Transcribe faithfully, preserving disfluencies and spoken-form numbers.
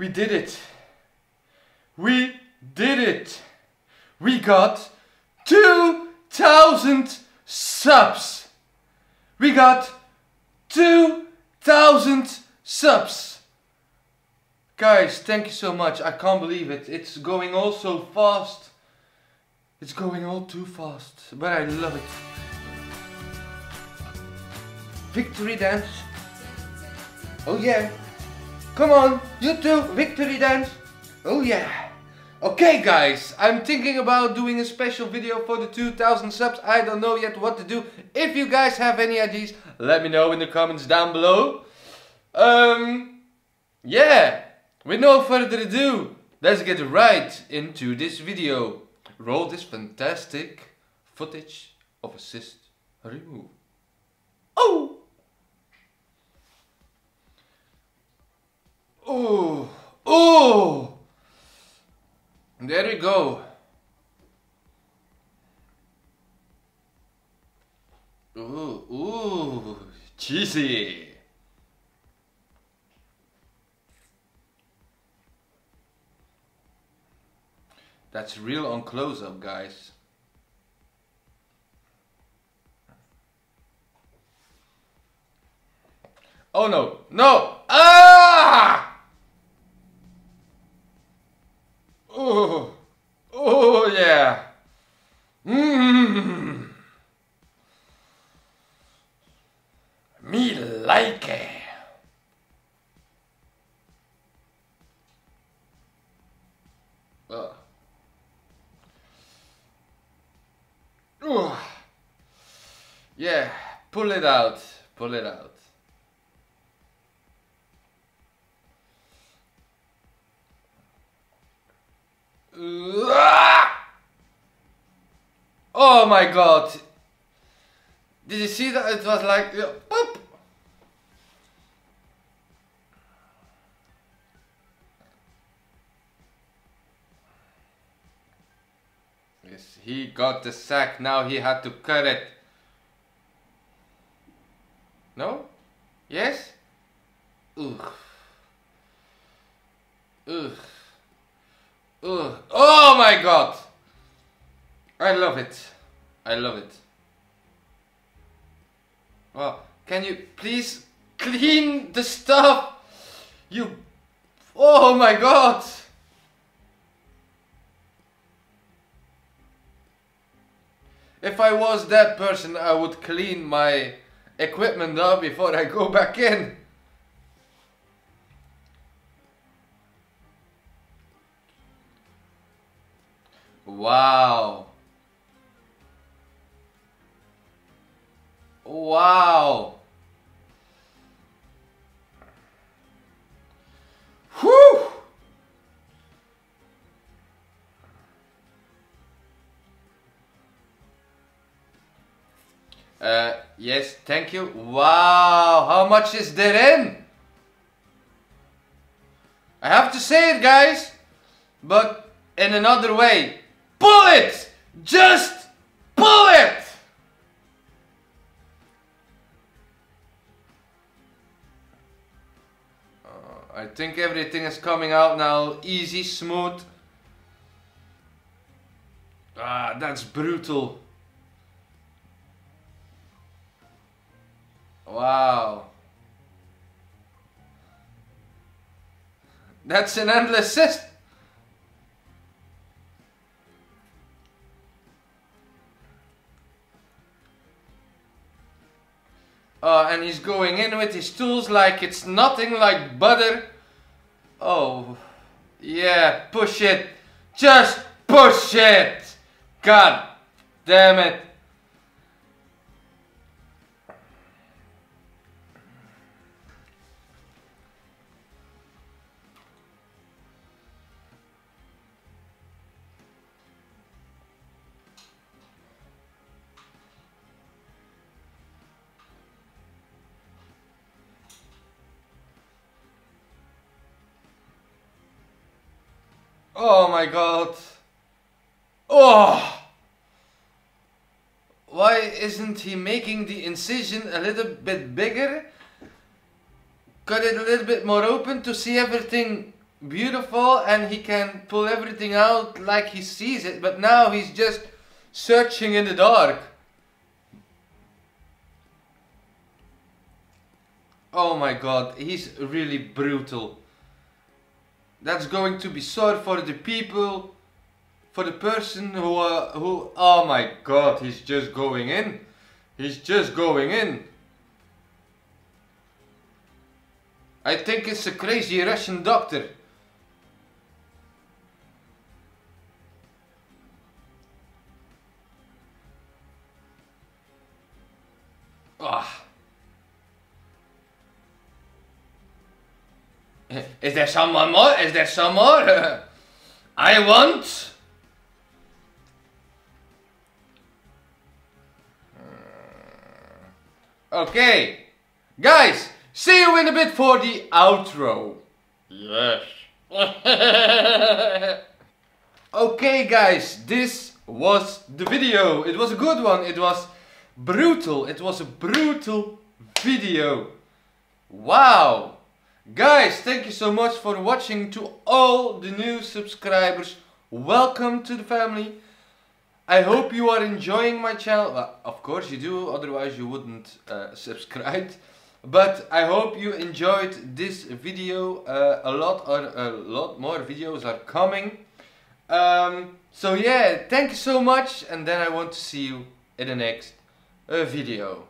We did it. We did it. We got two thousand subs. We got two thousand subs. Guys, thank you so much. I can't believe it. It's going all so fast. It's going all too fast. But I love it. Victory dance. Oh yeah. Come on, you too, victory dance. Oh yeah. Okay guys, I'm thinking about doing a special video for the two thousand subs. I don't know yet what to do. If you guys have any ideas, let me know in the comments down below. Um, yeah, with no further ado, let's get right into this video. Roll this fantastic footage of assist remove. Oh! Oh, oh, there we go. Ooh, ooh, cheesy. That's real on close-up, guys. Oh no, no, ah! Oh, oh yeah. Mm. Me like it. Uh. Ooh. Yeah, pull it out, pull it out. Oh my god! Did you see that? It was like yeah, boop. Yes, he got the sack. Now he had to cut it. No? Yes? Ugh. Ugh. Ugh. Oh my god! I love it. I love it. Wow. Can you please clean the stuff? You... Oh my god! If I was that person, I would clean my equipment up before I go back in. Wow. Wow. Whew. Uh, yes, thank you. Wow, how much is there in? I have to say it, guys, but in another way. Pull it! Just pull it! Uh, I think everything is coming out now. Easy, smooth. Ah, that's brutal. Wow. That's an endless system. Uh, and he's going in with his tools like it's nothing like butter. Oh, yeah, push it. Just push it. God damn it. Oh my god. Oh! Why isn't he making the incision a little bit bigger? Cut it a little bit more open to see everything beautiful and he can pull everything out like he sees it, but now he's just searching in the dark. Oh my god, he's really brutal. That's going to be sorry for the people, for the person who, uh, who, oh my god, he's just going in. He's just going in. I think it's a crazy Russian doctor. Ah. Is there someone more? Is there some more? I want. Okay. Guys, see you in a bit for the outro. Yes. Okay guys, this was the video. It was a good one. It was brutal. It was a brutal video. Wow. Guys, thank you so much for watching. To all the new subscribers, welcome to the family. I hope you are enjoying my channel. Well, of course you do, otherwise you wouldn't uh, subscribe. But I hope you enjoyed this video. Uh, a lot or a lot more videos are coming. Um, so yeah, thank you so much. And then I want to see you in the next uh, video.